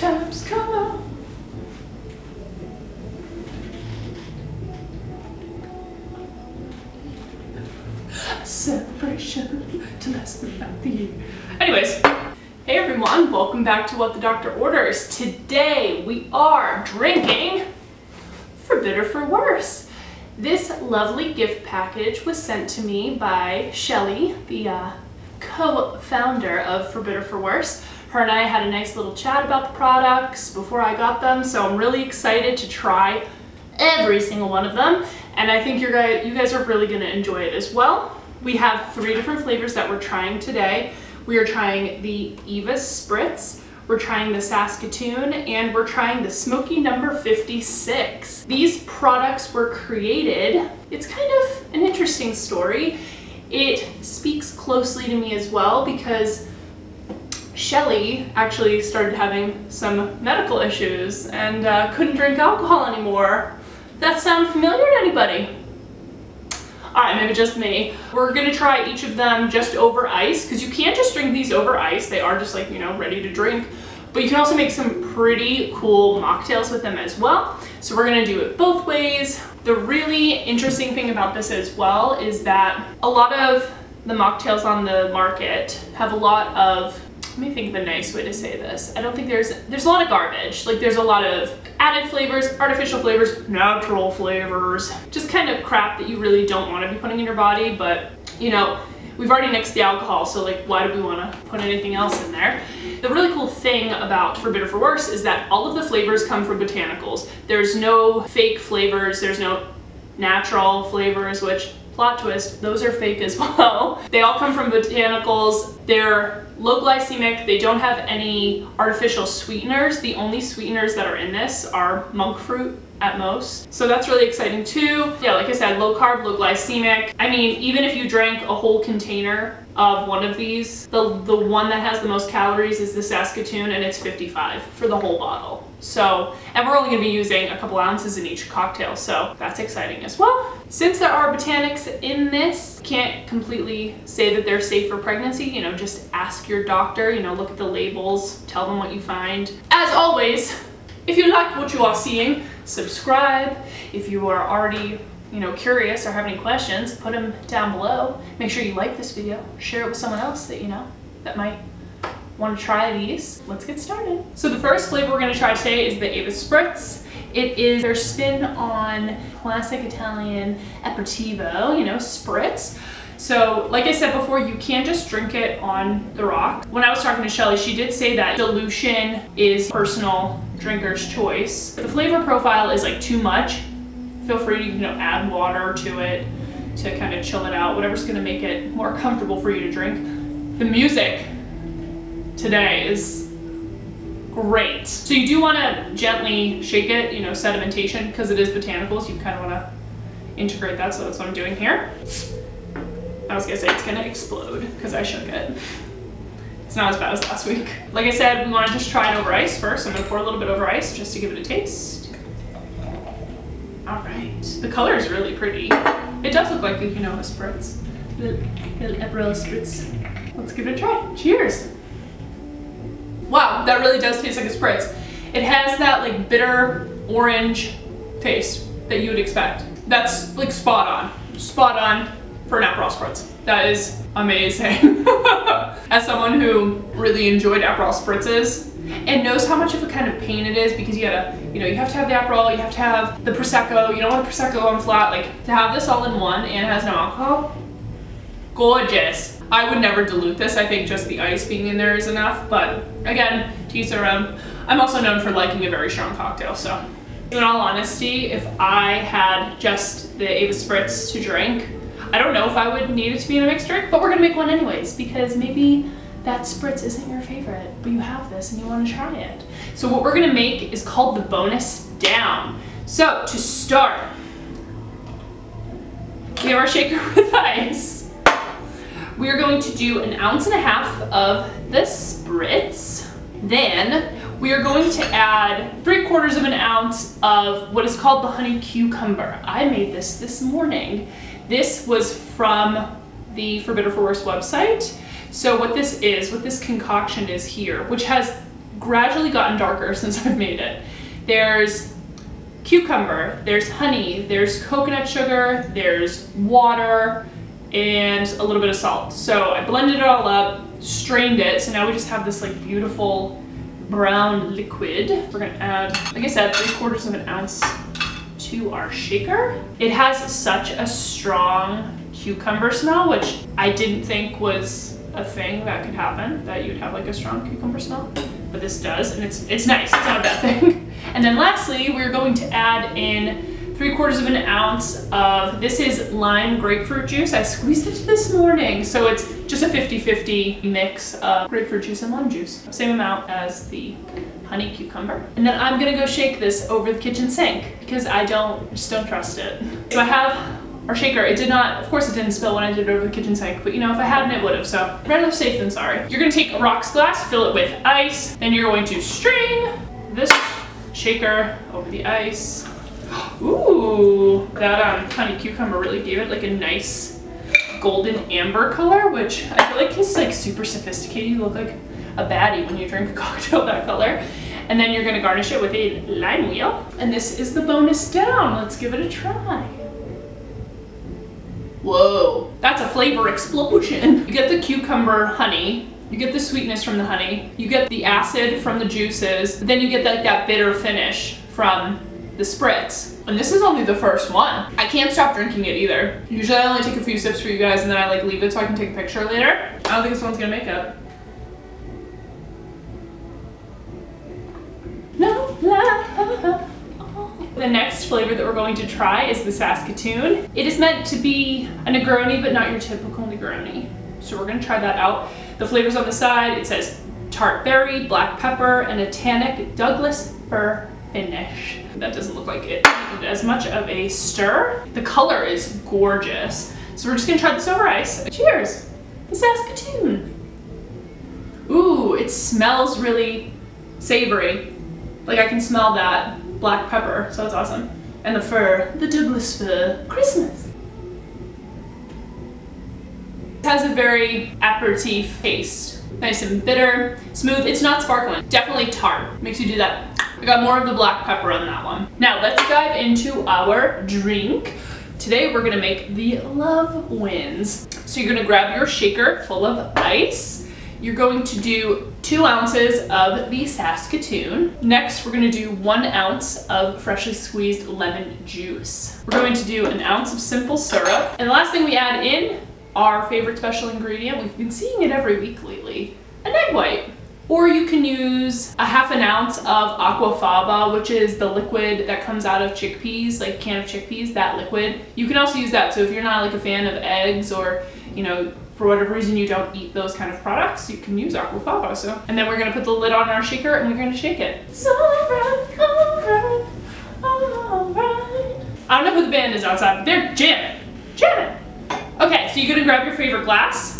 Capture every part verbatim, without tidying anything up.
time's come on. A celebration to last about the year. Anyways, hey everyone, welcome back to What the Doctor Orders. Today we are drinking For Bitter For Worse. This lovely gift package was sent to me by Shelley, the uh, co-founder of For Bitter For Worse. Her and I had a nice little chat about the products before I got them, so I'm really excited to try every single one of them, and I think you're guys, you guys are really going to enjoy it as well. We have three different flavors that we're trying today. We are trying the Eva's Spritz, we're trying the Saskatoon, and we're trying the Smoky number fifty-six. These products were created, it's kind of an interesting story. It speaks closely to me as well because Shelley actually started having some medical issues and uh, couldn't drink alcohol anymore. That sound familiar to anybody? All right, maybe just me. We're gonna try each of them just over ice because you can't just drink these over ice. They are just like, you know, ready to drink. But you can also make some pretty cool mocktails with them as well. So we're gonna do it both ways. The really interesting thing about this as well is that a lot of the mocktails on the market have a lot of, let me think of a nice way to say this. I don't think there's, there's a lot of garbage. Like there's a lot of added flavors, artificial flavors, natural flavors, just kind of crap that you really don't want to be putting in your body. But you know, we've already mixed the alcohol. So like, why do we want to put anything else in there? The really cool thing about For Bitter For Worse is that all of the flavors come from botanicals. There's no fake flavors. There's no natural flavors, which plot twist, those are fake as well. They all come from botanicals. They're low glycemic, they don't have any artificial sweeteners. The only sweeteners that are in this are monk fruit at most. So that's really exciting too. Yeah, like I said, low carb, low glycemic. I mean, even if you drank a whole container of one of these, the, the one that has the most calories is the Saskatoon, and it's fifty-five for the whole bottle. So, and we're only gonna be using a couple ounces in each cocktail, so that's exciting as well. Since there are botanics in this, can't completely say that they're safe for pregnancy. You know, just ask your doctor, you know, look at the labels, tell them what you find. As always, if you like what you are seeing, subscribe. If you are already, you know, curious or have any questions, put them down below. Make sure you like this video, share it with someone else that you know that might want to try these. Let's get started. So the first flavor we're going to try today is the Eva's Spritz. It is their spin on classic Italian aperitivo, you know, spritz. So like I said before, you can't just drink it on the rock. When I was talking to Shelley, she did say that dilution is personal drinker's choice. The flavor profile is like too much. Feel free to, you know, add water to it to kind of chill it out, whatever's going to make it more comfortable for you to drink. The music today is great. So you do want to gently shake it, you know, sedimentation, because it is botanicals. You kind of want to integrate that, so that's what I'm doing here. I was gonna say it's gonna explode because I shook it. It's not as bad as last week. Like I said, we want to just try it over ice first. I'm gonna pour a little bit over ice just to give it a taste. All right. The color is really pretty. It does look like, you know, a spritz. Little, little Aperol spritz. Let's give it a try. Cheers. Wow, that really does taste like a spritz. It has that like bitter orange taste that you would expect. That's like spot on, spot on for an Aperol spritz. That is amazing. As someone who really enjoyed Aperol spritzes and knows how much of a kind of pain it is, because you gotta, you know, you have to have the Aperol, you have to have the Prosecco, you don't want Prosecco on flat, like to have this all in one and it has no alcohol, gorgeous. I would never dilute this. I think just the ice being in there is enough, but again, to each their own. I'm also known for liking a very strong cocktail, so. In all honesty, if I had just the Eva's Spritz to drink, I don't know if I would need it to be in a mixed drink, but we're gonna make one anyways, because maybe that spritz isn't your favorite, but you have this and you wanna try it. So what we're gonna make is called the bonus down. So to start, we have our shaker with ice. We are going to do an ounce and a half of the spritz. Then we are going to add three quarters of an ounce of what is called the honey cucumber. I made this this morning. This was from the For Bitter For Worse website. So what this is, what this concoction is here, which has gradually gotten darker since I've made it. There's cucumber, there's honey, there's coconut sugar, there's water, and a little bit of salt. So I blended it all up, strained it, so now we just have this like beautiful brown liquid. We're gonna add, like I said, three quarters of an ounce to our shaker. It has such a strong cucumber smell, which I didn't think was a thing that could happen, that you'd have like a strong cucumber smell, but this does, and it's it's nice, it's not a bad thing. And then lastly, we're going to add in three quarters of an ounce of, this is lime grapefruit juice. I squeezed it this morning, so it's just a fifty fifty mix of grapefruit juice and lime juice. Same amount as the honey cucumber. And then I'm gonna go shake this over the kitchen sink because I don't, just don't trust it. So I have our shaker. It did not, of course it didn't spill when I did it over the kitchen sink, but you know, if I hadn't, it would have. So rather safe than sorry. You're gonna take a rocks glass, fill it with ice, then you're going to strain this shaker over the ice. Ooh, that um, honey cucumber really gave it like a nice golden amber color, which I feel like is like super sophisticated. You look like a baddie when you drink a cocktail that color. And then you're gonna garnish it with a lime wheel. And this is the bonus down. Let's give it a try. Whoa, that's a flavor explosion. You get the cucumber honey, you get the sweetness from the honey, you get the acid from the juices, then you get that, that bitter finish from the spritz. And this is only the first one. I can't stop drinking it either. Usually I only take a few sips for you guys and then I like leave it so I can take a picture later. I don't think this one's gonna make it. The next flavor that we're going to try is the Saskatoon. It is meant to be a Negroni, but not your typical Negroni. So we're gonna try that out. The flavors on the side, it says tart berry, black pepper, and a tannic Douglas fir finish. That doesn't look like it needed as much of a stir. The color is gorgeous. So we're just gonna try this over ice. Cheers, the Saskatoon. Ooh, it smells really savory. Like I can smell that black pepper, so that's awesome. And the fir, the Douglas fir, Christmas. It has a very aperitif taste. Nice and bitter, smooth, it's not sparkling. Definitely tart, makes you do that. I got more of the black pepper on that one. Now let's dive into our drink. Today we're gonna make the Love Wins. So you're gonna grab your shaker full of ice. You're going to do two ounces of the Saskatoon. Next, we're gonna do one ounce of freshly squeezed lemon juice. We're going to do an ounce of simple syrup. And the last thing we add in, our favorite special ingredient, we've been seeing it every week lately, an egg white. Or you can use a half an ounce of aquafaba, which is the liquid that comes out of chickpeas, like a can of chickpeas, that liquid. You can also use that, so if you're not like a fan of eggs or, you know, for whatever reason you don't eat those kind of products, you can use aquafaba. So, and then we're gonna put the lid on our shaker and we're gonna shake it. So alright, alright, alright. I don't know who the band is outside, but they're jamming, jamming. Okay, so you're gonna grab your favorite glass,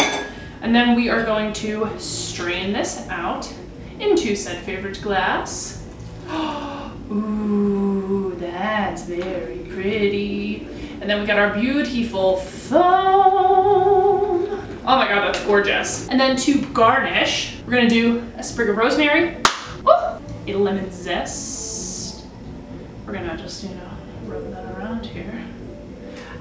and then we are going to strain this out into said favorite glass. Ooh, that's very pretty. And then we got our beautiful foam. Oh my God, that's gorgeous. And then to garnish, we're gonna do a sprig of rosemary, oh, a lemon zest. We're gonna just, you know, rub that around here.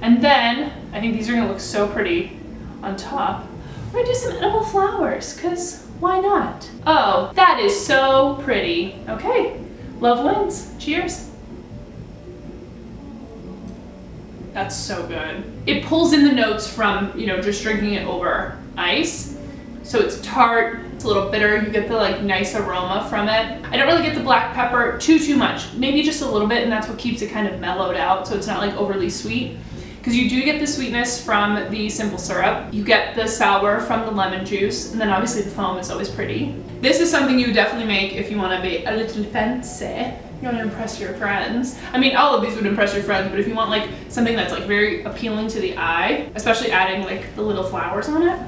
And then, I think these are gonna look so pretty on top. We're gonna do some edible flowers, cause why not? Oh, that is so pretty. Okay, love wins, cheers. That's so good. It pulls in the notes from, you know, just drinking it over ice. So it's tart, it's a little bitter, you get the like nice aroma from it. I don't really get the black pepper too, too much, maybe just a little bit, and that's what keeps it kind of mellowed out so it's not like overly sweet. Because you do get the sweetness from the simple syrup, you get the sour from the lemon juice, and then obviously the foam is always pretty. This is something you would definitely make if you want to be a little fancy. You want to impress your friends. I mean, all of these would impress your friends, but if you want like something that's like very appealing to the eye, especially adding like the little flowers on it,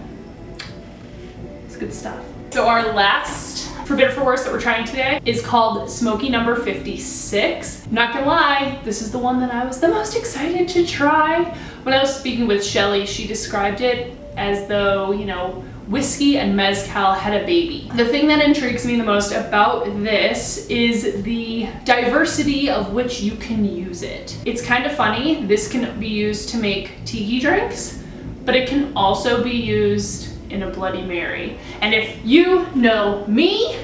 it's good stuff. So our last For Bitter For Worse that we're trying today is called Smoky No. fifty-six. I'm not gonna lie, this is the one that I was the most excited to try. When I was speaking with Shelley, she described it as though, you know, whiskey and mezcal had a baby. The thing that intrigues me the most about this is the diversity of which you can use it. It's kind of funny, this can be used to make tiki drinks, but it can also be used in a Bloody Mary. And if you know me,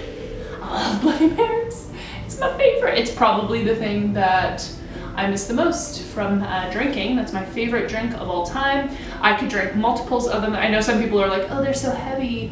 I love Bloody Marys. It's my favorite. It's probably the thing that I miss the most from uh, drinking. That's my favorite drink of all time. I could drink multiples of them. I know some people are like, oh, they're so heavy.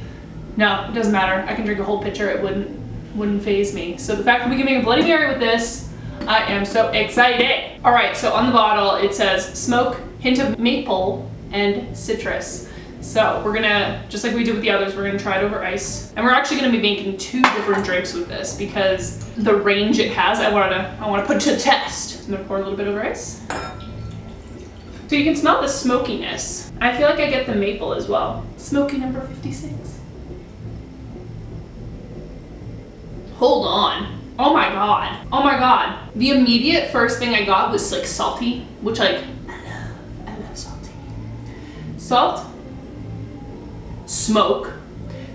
No, it doesn't matter. I can drink a whole pitcher. It wouldn't wouldn't faze me. So the fact that we can make a Bloody Mary with this, I am so excited. All right, so on the bottle, it says smoke, hint of maple, and citrus. So we're gonna, just like we did with the others, we're gonna try it over ice. And we're actually gonna be making two different drinks with this because the range it has, I wanna, I wanna put to the test. I'm gonna pour a little bit over ice. So you can smell the smokiness. I feel like I get the maple as well. Smoky number fifty-six. Hold on. Oh my God. Oh my God. The immediate first thing I got was like salty, which like, I love, I love salty. Salt. Smoke.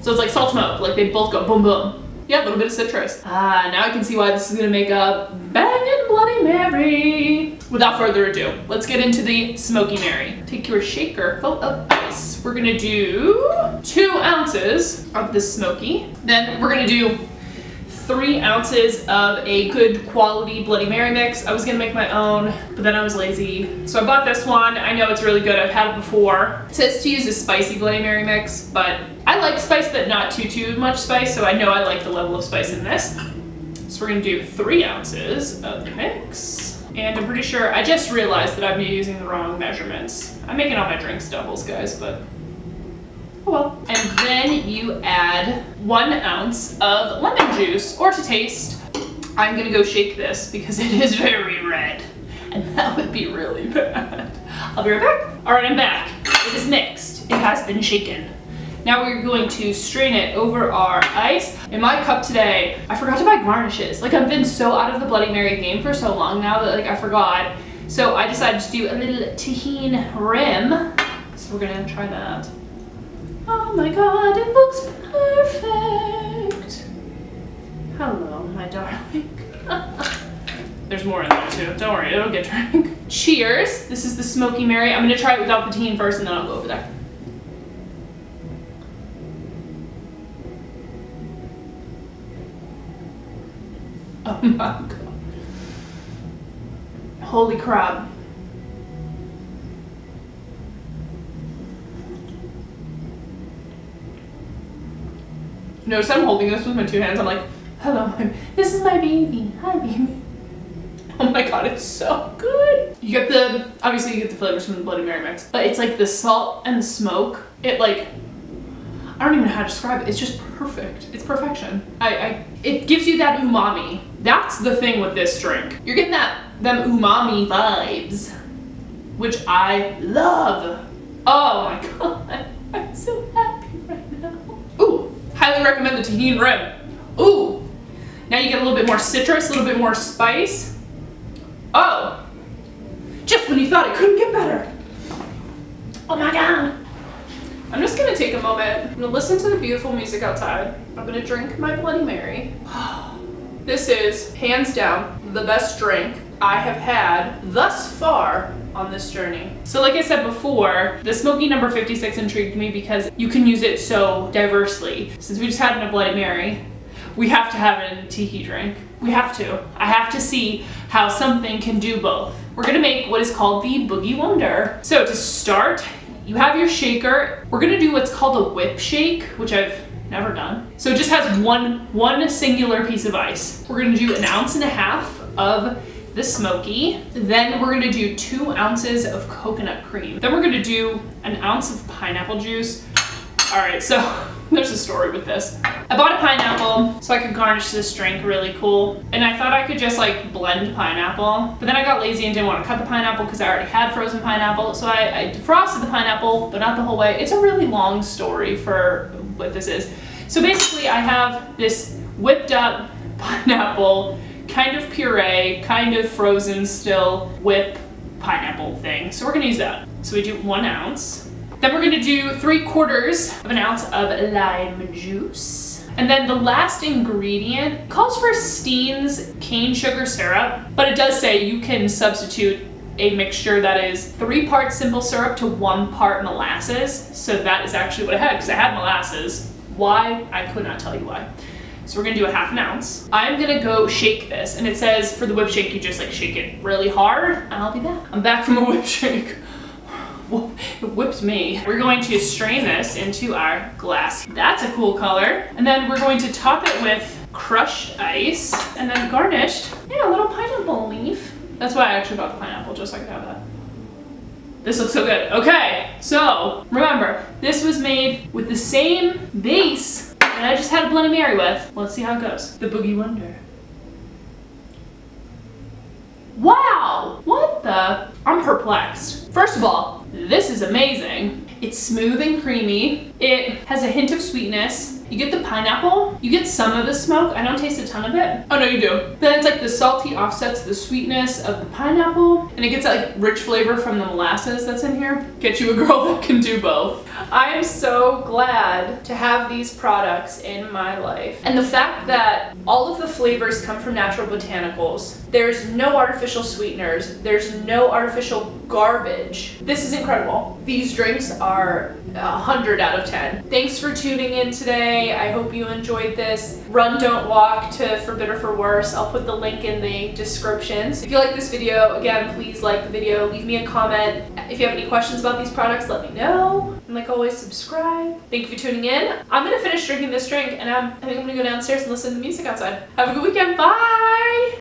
So it's like salt smoke, like they both go boom boom. Yeah, a little bit of citrus. Ah, now I can see why this is gonna make a bangin' Bloody Mary. Without further ado, let's get into the Smoky Mary. Take your shaker full of ice. We're gonna do two ounces of the Smoky. Then we're gonna do three ounces of a good quality Bloody Mary mix. I was gonna make my own, but then I was lazy. So I bought this one. I know it's really good, I've had it before. It says to use a spicy Bloody Mary mix, but I like spice, but not too, too much spice, so I know I like the level of spice in this. So we're gonna do three ounces of the mix. And I'm pretty sure, I just realized that I've been using the wrong measurements. I'm making all my drinks doubles, guys, but oh well. And then you add one ounce of lemon juice, or to taste. I'm gonna go shake this because it is very red, and that would be really bad. I'll be right back. All right, I'm back. It is mixed. It has been shaken. Now we're going to strain it over our ice. In my cup today, I forgot to buy garnishes. Like I've been so out of the Bloody Mary game for so long now that like I forgot. So I decided to do a little tahine rim. So we're gonna try that. Oh my God, it looks perfect. Hello, my darling. There's more in there too. Don't worry, it'll get drank. Cheers. This is the Smoky Mary. I'm gonna try it without the teen first and then I'll go over there. Oh my God. Holy crap. Notice I'm holding this with my two hands. I'm like, hello, my, this is my baby. Hi, baby. Oh my God, it's so good. You get the, obviously you get the flavors from the Bloody Mary mix, but it's like the salt and the smoke. It like, I don't even know how to describe it. It's just perfect. It's perfection. I, I it gives you that umami. That's the thing with this drink. You're getting that, them umami vibes, which I love. Oh my God, I'm so happy right now. Highly recommend the tahini rim. Ooh, now you get a little bit more citrus, a little bit more spice. Oh, just when you thought it couldn't get better. Oh my God. I'm just gonna take a moment. I'm gonna listen to the beautiful music outside. I'm gonna drink my Bloody Mary. This is hands down the best drink I have had thus far on this journey. So like I said before, the Smoky number fifty-six intrigued me because you can use it so diversely. Since we just had it in a Bloody Mary, we have to have it in a tiki drink. We have to. I have to see how something can do both. We're gonna make what is called the Boogie Wonder. So to start, you have your shaker. We're gonna do what's called a whip shake, which I've never done. So it just has one, one singular piece of ice. We're gonna do an ounce and a half of the Smoky. Then we're gonna do two ounces of coconut cream. Then we're gonna do an ounce of pineapple juice. All right, so there's a story with this. I bought a pineapple so I could garnish this drink really cool. And I thought I could just like blend pineapple, but then I got lazy and didn't want to cut the pineapple because I already had frozen pineapple. So I, I defrosted the pineapple, but not the whole way. It's a really long story for what this is. So basically I have this whipped up pineapple kind of puree, kind of frozen still whip pineapple thing. So we're gonna use that. So we do one ounce. Then we're gonna do three quarters of an ounce of lime juice. And then the last ingredient calls for Steen's cane sugar syrup, but it does say you can substitute a mixture that is three parts simple syrup to one part molasses. So that is actually what I had, because I had molasses. Why? I could not tell you why. So we're gonna do a half an ounce. I'm gonna go shake this, and it says for the whip shake, you just like shake it really hard, and I'll be back. I'm back from a whip shake. It whipped me. We're going to strain this into our glass. That's a cool color. And then we're going to top it with crushed ice and then garnished, yeah, a little pineapple leaf. That's why I actually bought the pineapple, just so I could have that. This looks so good. Okay, so remember, this was made with the same base that I just had a Bloody Mary with. Let's see how it goes. The Boogie Wonder. Wow, what the? I'm perplexed. First of all, this is amazing. It's smooth and creamy. It has a hint of sweetness. You get the pineapple. You get some of the smoke. I don't taste a ton of it. Oh no, you do. Then it's like the salty offsets the sweetness of the pineapple, and it gets that like rich flavor from the molasses that's in here. Get you a girl that can do both. I am so glad to have these products in my life. And the fact that all of the flavors come from natural botanicals. There's no artificial sweeteners. There's no artificial garbage. This is incredible. These drinks are a hundred out of ten. Thanks for tuning in today. I hope you enjoyed this. Run, don't walk to For Bitter For Worse. I'll put the link in the descriptions. If you like this video, again, please like the video. Leave me a comment. If you have any questions about these products, let me know. And like always, subscribe. Thank you for tuning in. I'm gonna finish drinking this drink, and I'm, I think I'm gonna go downstairs and listen to music outside. Have a good weekend, bye!